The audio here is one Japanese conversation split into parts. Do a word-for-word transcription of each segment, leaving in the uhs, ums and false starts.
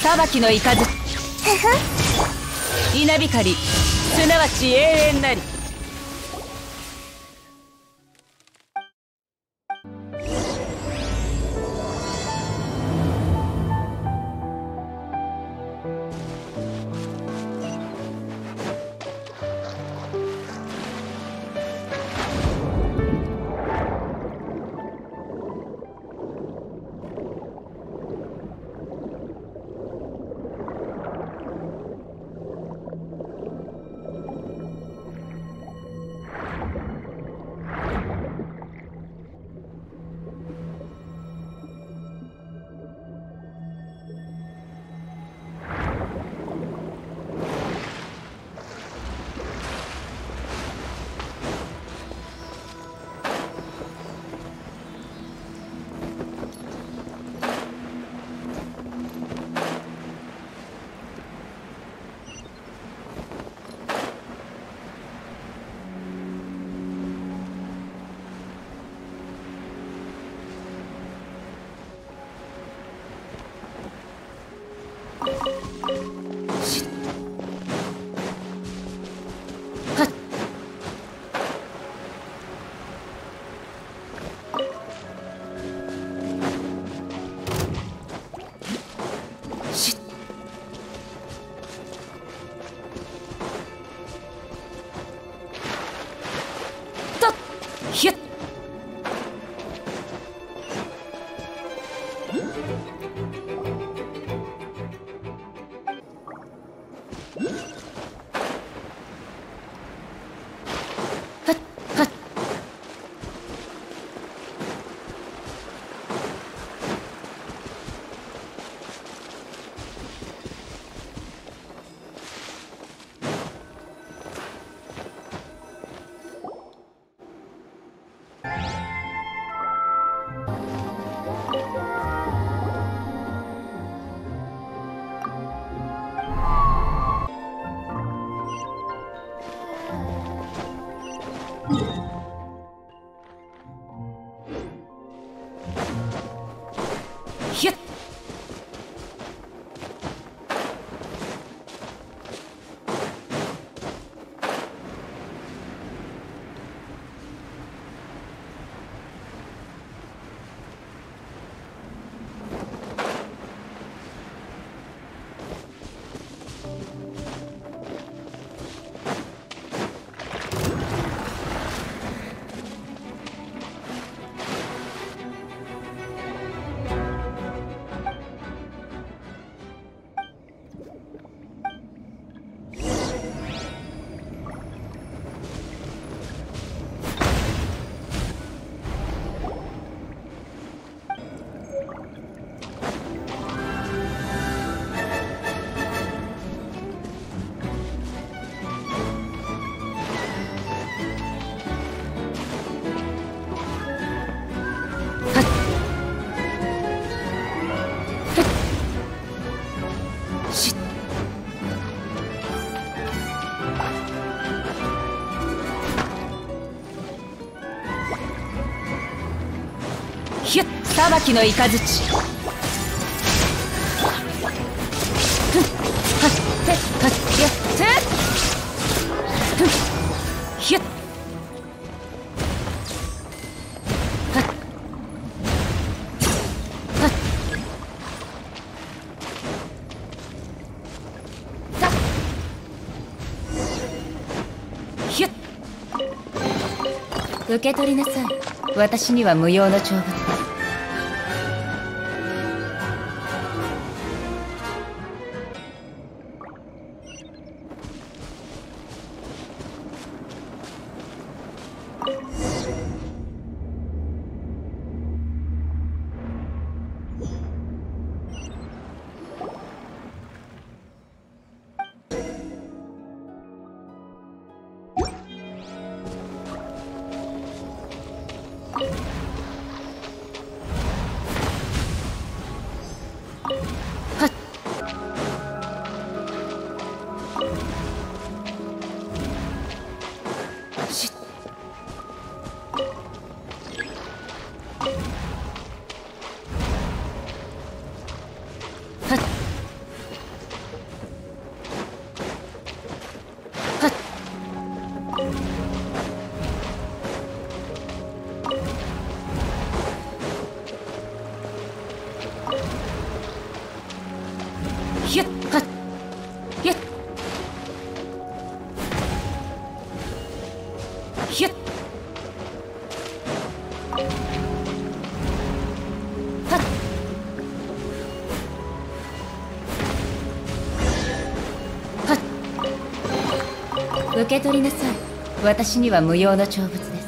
裁きのいかず稲光、すなわち永遠なり。裁きのいかずち。受け取りなさい。私には無用の長物。受け取りなさい。私には無用の長物です。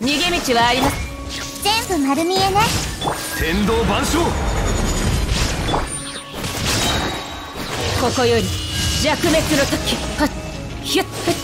逃げ道はあります。全部丸見えね。天道万象。ここより弱滅の時。はっひゅっふっふっ